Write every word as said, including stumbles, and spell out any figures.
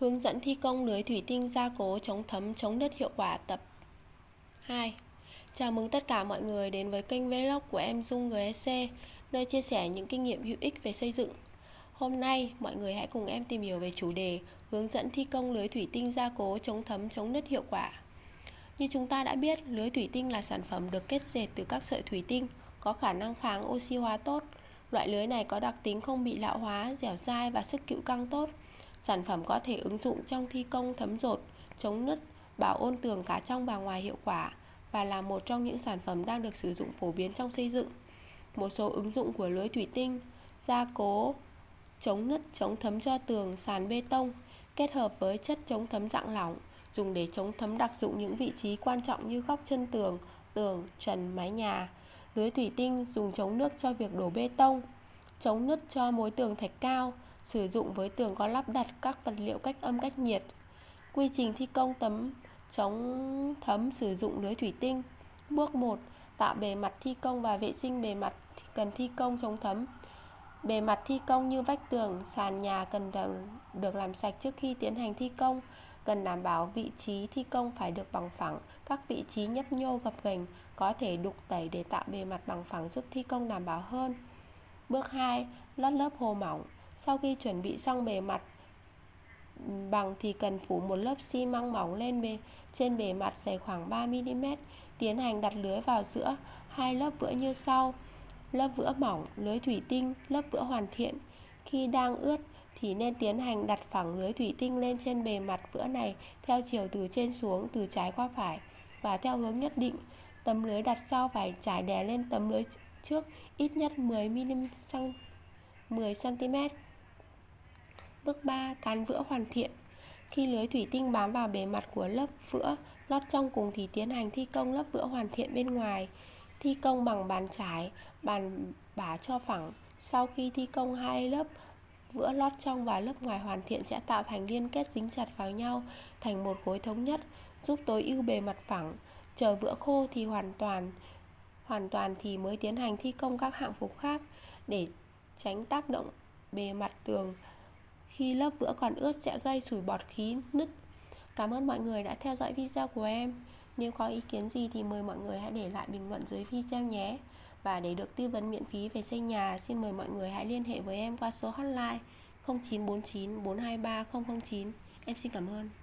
Hướng dẫn thi công lưới thủy tinh gia cố chống thấm, chống đất hiệu quả tập hai. Chào mừng tất cả mọi người đến với kênh vlog của em Dung giê ét xê, nơi chia sẻ những kinh nghiệm hữu ích về xây dựng. Hôm nay, mọi người hãy cùng em tìm hiểu về chủ đề hướng dẫn thi công lưới thủy tinh gia cố chống thấm, chống nứt hiệu quả. Như chúng ta đã biết, lưới thủy tinh là sản phẩm được kết dệt từ các sợi thủy tinh, có khả năng kháng oxy hóa tốt. Loại lưới này có đặc tính không bị lão hóa, dẻo dai và sức cựu căng tốt. Sản phẩm có thể ứng dụng trong thi công thấm dột, chống nứt, bảo ôn tường cả trong và ngoài hiệu quả, và là một trong những sản phẩm đang được sử dụng phổ biến trong xây dựng. Một số ứng dụng của lưới thủy tinh gia cố chống nứt, chống thấm cho tường, sàn bê tông, kết hợp với chất chống thấm dạng lỏng, dùng để chống thấm đặc dụng những vị trí quan trọng như góc chân tường, tường, trần, mái nhà. Lưới thủy tinh dùng chống nước cho việc đổ bê tông, chống nứt cho mối tường thạch cao, sử dụng với tường có lắp đặt các vật liệu cách âm cách nhiệt. Quy trình thi công tấm chống thấm sử dụng lưới thủy tinh. Bước một. Tạo bề mặt thi công và vệ sinh bề mặt cần thi công chống thấm. Bề mặt thi công như vách tường, sàn nhà cần được làm sạch trước khi tiến hành thi công. Cần đảm bảo vị trí thi công phải được bằng phẳng, các vị trí nhấp nhô gập ghềnh có thể đục tẩy để tạo bề mặt bằng phẳng giúp thi công đảm bảo hơn. Bước hai. Lót lớp hồ mỏng. Sau khi chuẩn bị xong bề mặt bằng thì cần phủ một lớp xi măng mỏng lên bề trên bề mặt dày khoảng ba mi li mét. Tiến hành đặt lưới vào giữa hai lớp vữa như sau. Lớp vữa mỏng, lưới thủy tinh, lớp vữa hoàn thiện. Khi đang ướt thì nên tiến hành đặt phẳng lưới thủy tinh lên trên bề mặt vữa này theo chiều từ trên xuống, từ trái qua phải và theo hướng nhất định. Tấm lưới đặt sau phải trải đè lên tấm lưới trước ít nhất mười xăng-ti-mét. Bước ba. Cán vữa hoàn thiện. Khi lưới thủy tinh bám vào bề mặt của lớp vữa lót trong cùng thì tiến hành thi công lớp vữa hoàn thiện bên ngoài. Thi công bằng bàn chải, bàn bả cho phẳng. Sau khi thi công, hai lớp vữa lót trong và lớp ngoài hoàn thiện sẽ tạo thành liên kết dính chặt vào nhau thành một khối thống nhất, giúp tối ưu bề mặt phẳng. Chờ vữa khô thì hoàn toàn hoàn toàn thì mới tiến hành thi công các hạng mục khác để tránh tác động bề mặt tường. Khi lớp vữa còn ướt sẽ gây sủi bọt khí, nứt. Cảm ơn mọi người đã theo dõi video của em. Nếu có ý kiến gì thì mời mọi người hãy để lại bình luận dưới video nhé. Và để được tư vấn miễn phí về xây nhà, xin mời mọi người hãy liên hệ với em qua số hotline không chín bốn chín bốn hai ba không không chín. Em xin cảm ơn.